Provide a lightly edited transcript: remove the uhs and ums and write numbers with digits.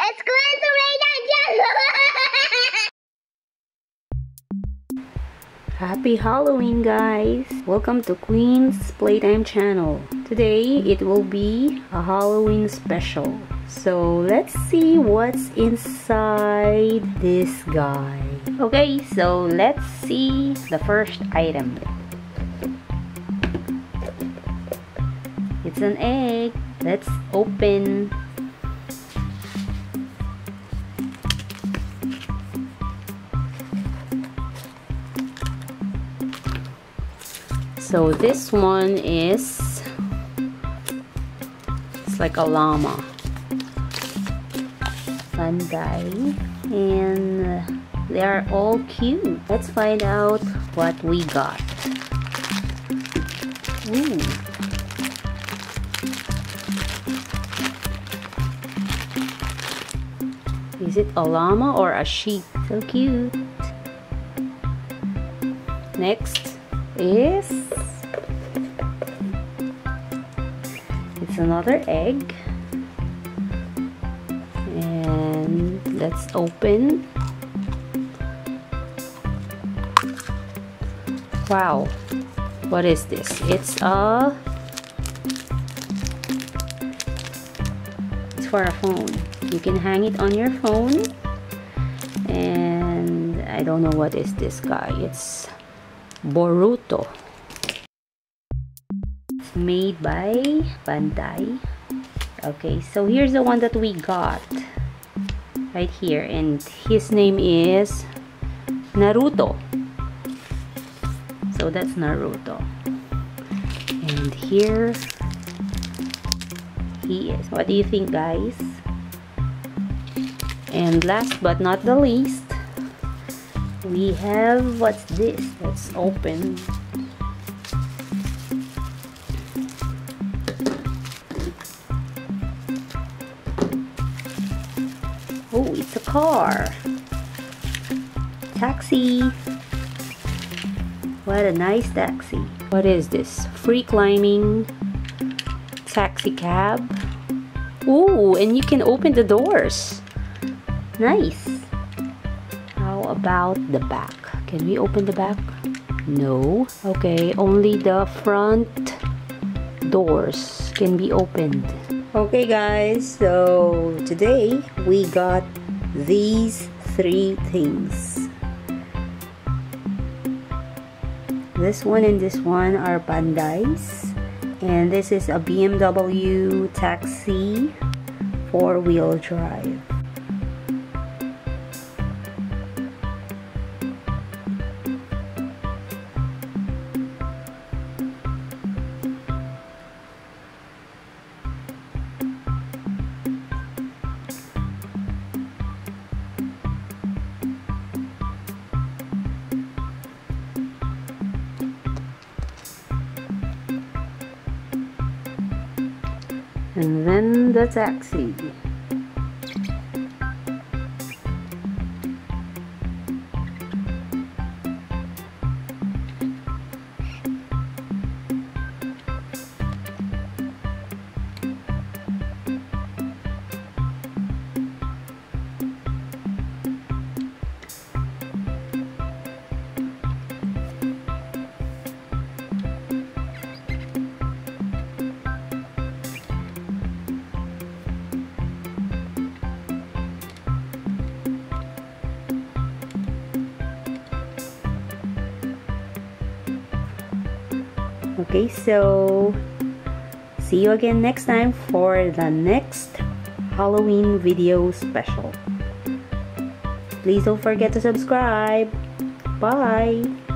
It's Cwin Playtime Channel! Happy Halloween, guys! Welcome to Cwin's Playtime Channel. Today, it will be a Halloween special. So, let's see what's inside this guy. Okay, so let's see the first item. It's an egg. Let's open. So this one is, it's like a llama. Bandai. And they are all cute. Let's find out what we got. Ooh. Is it a llama or a sheep? So cute. Next is... it's another egg. And let's open. Wow. What is this? It's a... it's for a phone. You can hang it on your phone. And I don't know what is this guy. It's Boruto. It's made by Bandai. Okay, so here's the one that we got right here, and his name is Naruto. So that's Naruto. And here he is. What do you think, guys? And last but not the least, we have, what's this? Let's open. Oh, it's a car. Taxi. What a nice taxi. What is this? Free climbing taxi cab. Oh, and you can open the doors. Nice. How about the back? Can we open the back? No. Okay, only the front doors can be opened. Okay, guys, so today we got these three things. This one and this one are Bandai's, and this is a BMW taxi 4-wheel drive. And then the taxi. Okay, so see you again next time for the next Halloween video special. Please don't forget to subscribe. Bye!